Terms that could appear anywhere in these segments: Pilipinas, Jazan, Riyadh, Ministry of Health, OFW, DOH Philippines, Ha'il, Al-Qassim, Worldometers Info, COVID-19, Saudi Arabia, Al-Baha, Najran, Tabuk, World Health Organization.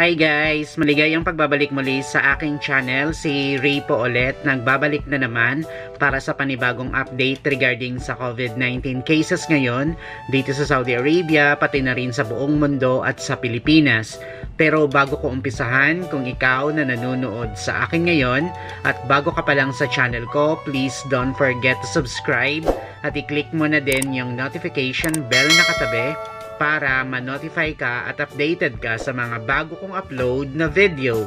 Hi guys! Maligayang pagbabalik muli sa aking channel. Si Ray po ulit, nagbabalik na naman para sa panibagong update regarding sa COVID-19 cases ngayon dito sa Saudi Arabia, pati na rin sa buong mundo at sa Pilipinas. Pero bago ko umpisahan, kung ikaw na nanonood sa akin ngayon at bago ka pa lang sa channel ko, please don't forget to subscribe at i-click mo na din yung notification bell na katabi para ma-notify ka at updated ka sa mga bago kong upload na video.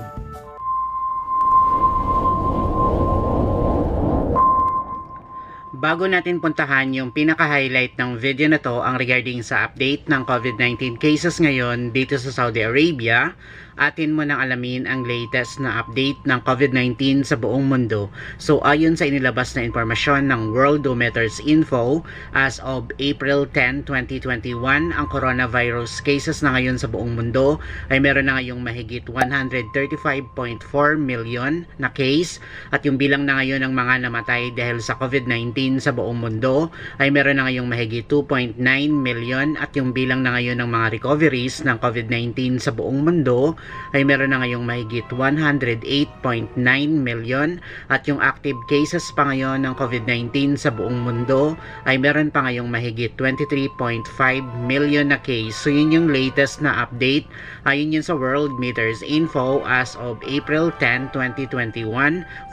Bago natin puntahan yung pinaka-highlight ng video na to, ang regarding sa update ng COVID-19 cases ngayon dito sa Saudi Arabia, atin mo nang alamin ang latest na update ng COVID-19 sa buong mundo. So ayon sa inilabas na impormasyon ng Worldometers Info, as of April 10, 2021, ang coronavirus cases na ngayon sa buong mundo ay meron na ngayong mahigit 135.4 million na case, at yung bilang na ngayon ng mga namatay dahil sa COVID-19 sa buong mundo ay meron na ngayong mahigit 2.9 million, at yung bilang na ngayon ng mga recoveries ng COVID-19 sa buong mundo ay meron na ngayong mahigit 108.9 million, at yung active cases pa ngayon ng COVID-19 sa buong mundo ay meron pa ngayong mahigit 23.5 million na case. So yun yung latest na update ayon yun sa Worldometers Info as of April 10, 2021,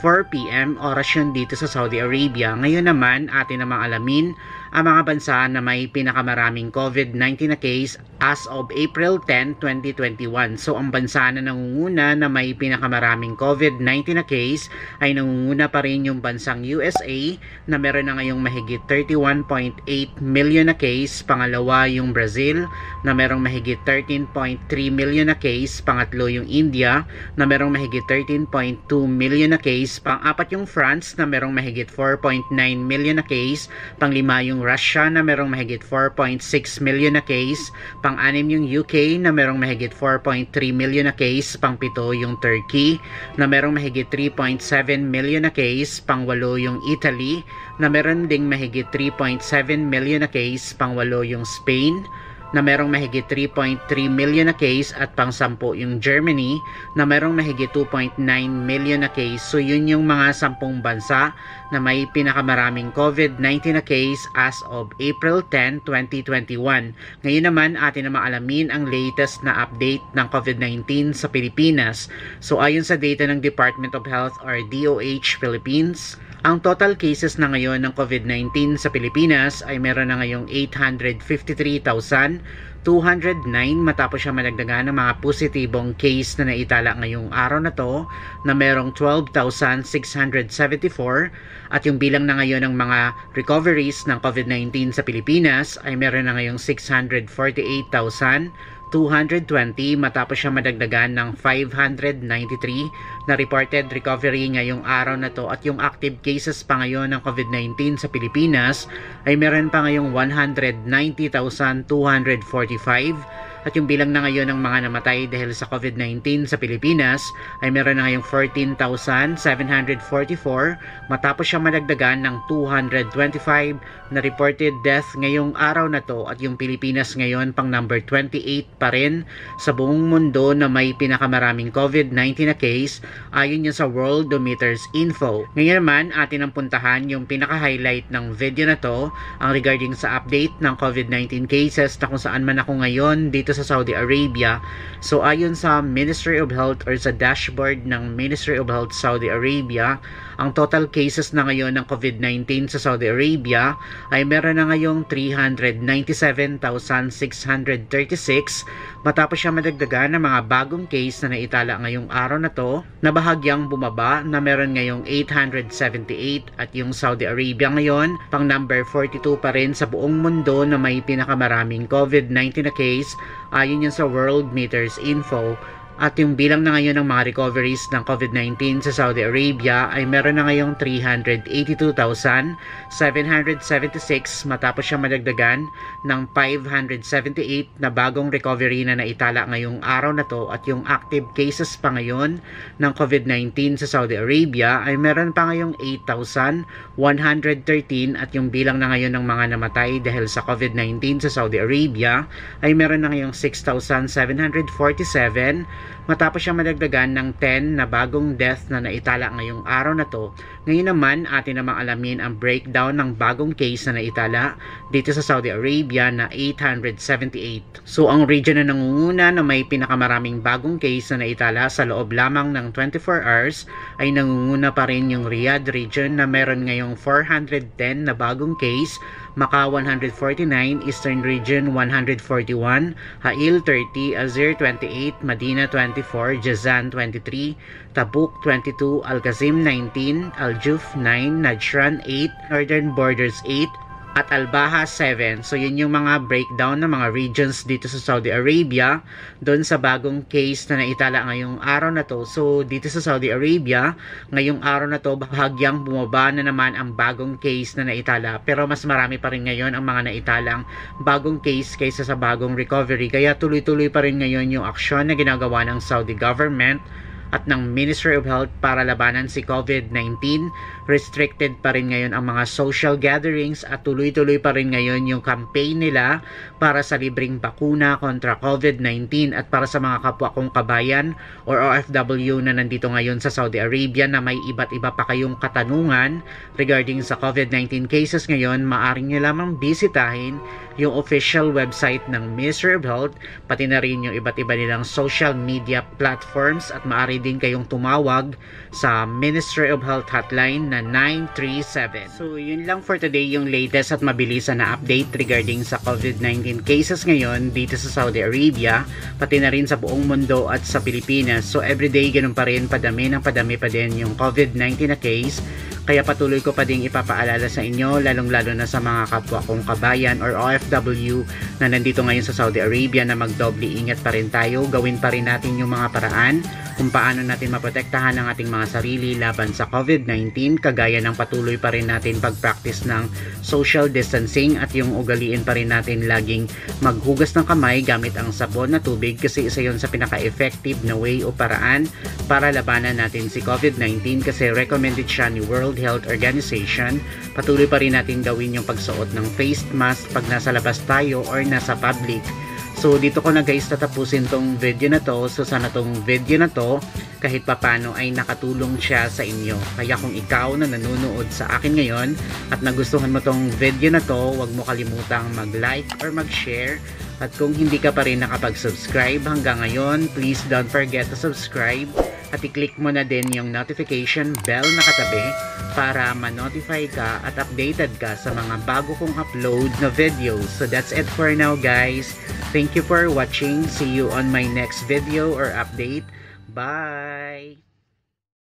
4 PM oras yun dito sa Saudi Arabia. Ngayon naman atin namang alamin ang mga bansa na may pinakamaraming COVID-19 na case as of April 10, 2021. So ang bansa na nangunguna na may pinakamaraming COVID-19 na case ay nangunguna pa rin yung bansang USA na meron na ngayong mahigit 31.8 million na case, pangalawa yung Brazil na merong mahigit 13.3 million na case, pangatlo yung India na merong mahigit 13.2 million na case, pang-apat yung France na merong mahigit 4.9 million na case, panglima yung Russia na merong mahigit 4.6 million na case, pang-anim yung UK na merong mahigit 4.3 million na case, pang-pito yung Turkey na merong mahigit 3.7 million na case, pang-walo yung Italy na meron ding mahigit 3.7 million na case, pang-walo yung Spain na merong mahigit 3.3 million na case, at pang-sampu yung Germany na merong mahigit 2.9 million na case. So yun yung mga 10 bansa na may pinakamaraming COVID-19 na case as of April 10, 2021. Ngayon naman atin na maalamin ang latest na update ng COVID-19 sa Pilipinas. So ayon sa data ng Department of Health or DOH Philippines, ang total cases na ngayon ng COVID-19 sa Pilipinas ay meron na ngayong 853,209 matapos siya madagdagan ng mga positibong case na naitala ngayong araw na to na merong 12,674, at yung bilang na ngayon ng mga recoveries ng COVID-19 sa Pilipinas ay meron na ngayong 648,220 matapos siya madagdagan ng 593 na reported recovery ngayong araw na to, at yung active cases pa ngayon ng COVID-19 sa Pilipinas ay meron pa ngayong 190,245, at yung bilang na ngayon ng mga namatay dahil sa COVID-19 sa Pilipinas ay meron na ngayong 14,744 matapos siya madagdagan ng 225 na reported death ngayong araw na to, at yung Pilipinas ngayon pang number 28 pa rin sa buong mundo na may pinakamaraming COVID-19 na case ayon yun sa Worldometers Info. Ngayon naman atin ang puntahan yung pinaka-highlight ng video na to, ang regarding sa update ng COVID-19 cases na kung saan man ako ngayon dito sa Saudi Arabia. So ayon sa Ministry of Health or sa dashboard ng Ministry of Health Saudi Arabia, ang total cases na ngayon ng COVID-19 sa Saudi Arabia ay meron na ngayong 397,636 matapos siya madagdagan ng mga bagong case na naitala ngayong araw na to na bahagyang bumaba na meron ngayong 878, at yung Saudi Arabia ngayon pang number 42 pa rin sa buong mundo na may pinakamaraming COVID-19 na case ayon yun sa Worldometers Info, at yung bilang na ngayon ng mga recoveries ng COVID-19 sa Saudi Arabia ay meron na ngayong 382,776 matapos siya madagdagan ng 578 na bagong recovery na naitala ngayong araw na to, at yung active cases pa ngayon ng COVID-19 sa Saudi Arabia ay meron pa ngayong 8,113, at yung bilang na ngayon ng mga namatay dahil sa COVID-19 sa Saudi Arabia ay meron na ngayong 6,747 matapos siyang madagdagan ng 10 na bagong deaths na naitala ngayong araw na to. Ngayon naman, atin namang alamin ang breakdown ng bagong case na naitala dito sa Saudi Arabia na 878. So ang region na nangunguna na may pinakamaraming bagong case na naitala sa loob lamang ng 24 hours ay nangunguna pa rin yung Riyadh region na meron ngayong 410 na bagong case, Macau 149, Eastern region 141, Ha'il 30, Azir 28, Medina 24, Jazan 23, Tabuk 22, Al-Qassim 19, Al-Juf 9, Najran 8, Northern Borders 8, at Al-Baha 7. So yun yung mga breakdown ng mga regions dito sa Saudi Arabia doon sa bagong case na naitala ngayong araw na to. So dito sa Saudi Arabia ngayong araw na to, bahagyang bumaba na naman ang bagong case na naitala, pero mas marami pa rin ngayon ang mga naitalang bagong case kaysa sa bagong recovery, kaya tuloy-tuloy pa rin ngayon yung aksyon na ginagawa ng Saudi government at ng Ministry of Health para labanan si COVID-19. Restricted pa rin ngayon ang mga social gatherings at tuloy-tuloy pa rin ngayon yung campaign nila para sa libreng bakuna kontra COVID-19. At para sa mga kapwa kong kabayan or OFW na nandito ngayon sa Saudi Arabia na may iba't iba pa kayong katanungan regarding sa COVID-19 cases ngayon, maaari nyo lamang bisitahin yung official website ng Ministry of Health, pati na rin yung iba't iba nilang social media platforms, at maaari din kayong tumawag sa Ministry of Health hotline na 937. So yun lang for today yung latest at mabilisan na update regarding sa COVID-19 cases ngayon dito sa Saudi Arabia, pati na rin sa buong mundo at sa Pilipinas. So everyday ganun pa rin, padami ng padami pa din yung COVID-19 na case. Kaya patuloy ko pa ding ipapaalala sa inyo, lalong-lalo na sa mga kapwa kong kabayan or OFW na nandito ngayon sa Saudi Arabia, na magdoble ingat pa rin tayo. Gawin pa rin natin yung mga paraan kung paano natin maprotektahan ang ating mga sarili laban sa COVID-19, kagaya ng patuloy pa rin natin pag-practice ng social distancing at yung ugaliin pa rin natin laging maghugas ng kamay gamit ang sabon na tubig, kasi isa yun sa pinaka-effective na way o paraan para labanan natin si COVID-19, kasi recommended siya ni World Health Organization. Patuloy pa rin natin gawin yung pagsuot ng face mask pag nasa labas tayo or nasa public. So dito ko na guys tatapusin tong video na to. So sana tong video na to kahit papano ay nakatulong siya sa inyo. Kaya kung ikaw na nanonood sa akin ngayon at nagustuhan mo tong video na to, huwag mo kalimutang mag-like or mag-share. At kung hindi ka pa rin nakapag-subscribe hanggang ngayon, please don't forget to subscribe. At i-click mo na din yung notification bell na katabi para ma-notify ka at updated ka sa mga bago kong upload na videos. So that's it for now guys. Thank you for watching. See you on my next video or update. Bye!